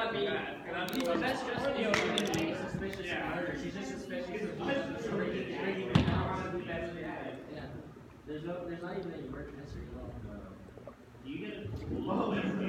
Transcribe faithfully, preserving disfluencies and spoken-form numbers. about me. That's just the only suspicious about her. She's just suspicious of There's no, there's not even any merch history at all. Do you get a